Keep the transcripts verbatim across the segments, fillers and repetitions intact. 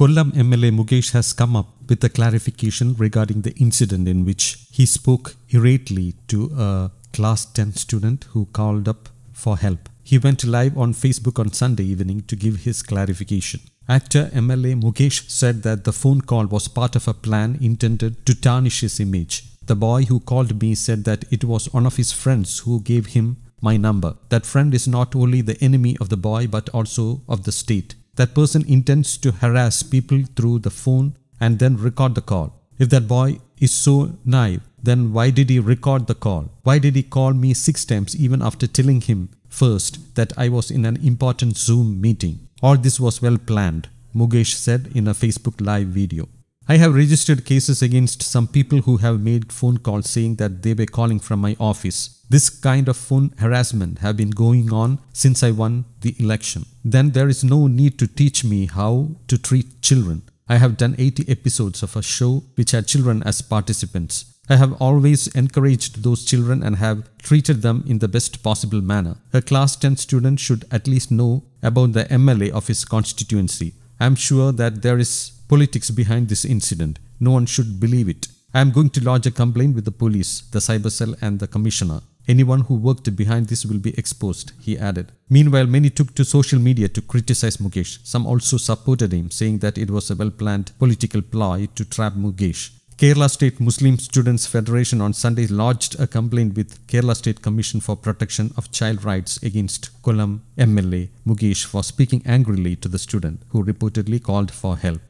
Kollam M L A Mukesh has come up with a clarification regarding the incident in which he spoke irately to a class ten student who called up for help. He went live on Facebook on Sunday evening to give his clarification. Actor M L A Mukesh said that the phone call was part of a plan intended to tarnish his image. The boy who called me said that it was one of his friends who gave him my number. That friend is not only the enemy of the boy but also of the state. That person intends to harass people through the phone and then record the call. If that boy is so naive, then why did he record the call? Why did he call me six times even after telling him first that I was in an important Zoom meeting? All this was well planned, Mukesh said in a Facebook live video. I have registered cases against some people who have made phone calls saying that they were calling from my office. This kind of phone harassment have been going on since I won the election. Then there is no need to teach me how to treat children. I have done eighty episodes of a show which had children as participants. I have always encouraged those children and have treated them in the best possible manner. A class ten student should at least know about the M L A of his constituency. I am sure that there is politics behind this incident. No one should believe it. I am going to lodge a complaint with the police, the cyber cell and the commissioner. Anyone who worked behind this will be exposed, he added. Meanwhile, many took to social media to criticize Mukesh. Some also supported him, saying that it was a well-planned political ploy to trap Mukesh. Kerala State Muslim Students Federation on Sunday lodged a complaint with Kerala State Commission for Protection of Child Rights against Kollam M L A Mukesh for speaking angrily to the student who reportedly called for help.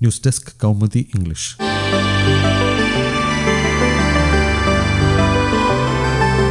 News Desk, Kaumudi English.